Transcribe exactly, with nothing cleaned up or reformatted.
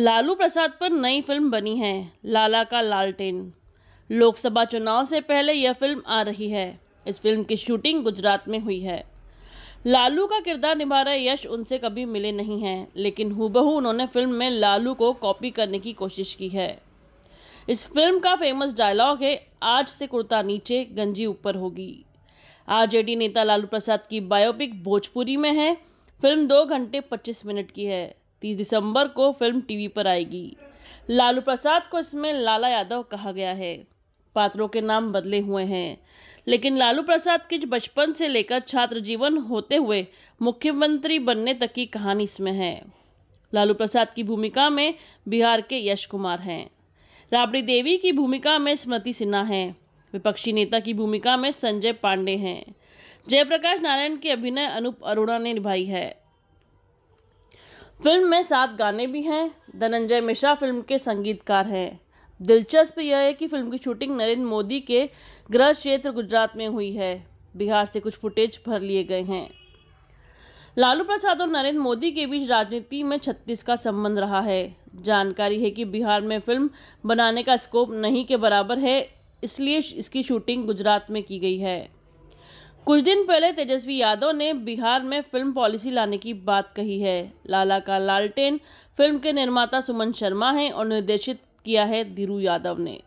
लालू प्रसाद पर नई फिल्म बनी है लाला का लालटेन। लोकसभा चुनाव से पहले यह फिल्म आ रही है। इस फिल्म की शूटिंग गुजरात में हुई है। लालू का किरदार निभा रहे यश उनसे कभी मिले नहीं हैं, लेकिन हूबहू उन्होंने फिल्म में लालू को कॉपी करने की कोशिश की है। इस फिल्म का फेमस डायलॉग है, आज से कुर्ता नीचे गंजी ऊपर होगी। आरजेडी नेता लालू प्रसाद की बायोपिक भोजपुरी में है। फिल्म दो घंटे पच्चीस मिनट की है। तीस दिसंबर को फिल्म टीवी पर आएगी। लालू प्रसाद को इसमें लाला यादव कहा गया है। पात्रों के नाम बदले हुए हैं, लेकिन लालू प्रसाद की बचपन से लेकर छात्र जीवन होते हुए मुख्यमंत्री बनने तक की कहानी इसमें है। लालू प्रसाद की भूमिका में बिहार के यश कुमार हैं। राबड़ी देवी की भूमिका में स्मृति सिन्हा हैं। विपक्षी नेता की भूमिका में संजय पांडे हैं। जयप्रकाश नारायण के अभिनय अनूप अरोड़ा ने निभाई है। फिल्म में सात गाने भी हैं। धनंजय मिश्रा फिल्म के संगीतकार हैं। दिलचस्प यह है कि फिल्म की शूटिंग नरेंद्र मोदी के गृह क्षेत्र गुजरात में हुई है। बिहार से कुछ फुटेज भर लिए गए हैं। लालू प्रसाद और नरेंद्र मोदी के बीच राजनीति में छत्तीस का संबंध रहा है। जानकारी है कि बिहार में फिल्म बनाने का स्कोप नहीं के बराबर है, इसलिए इसकी शूटिंग गुजरात में की गई है। कुछ दिन पहले तेजस्वी यादव ने बिहार में फिल्म पॉलिसी लाने की बात कही है। लाला का लालटेन फिल्म के निर्माता सुमन शर्मा हैं और निर्देशित किया है धीरू यादव ने।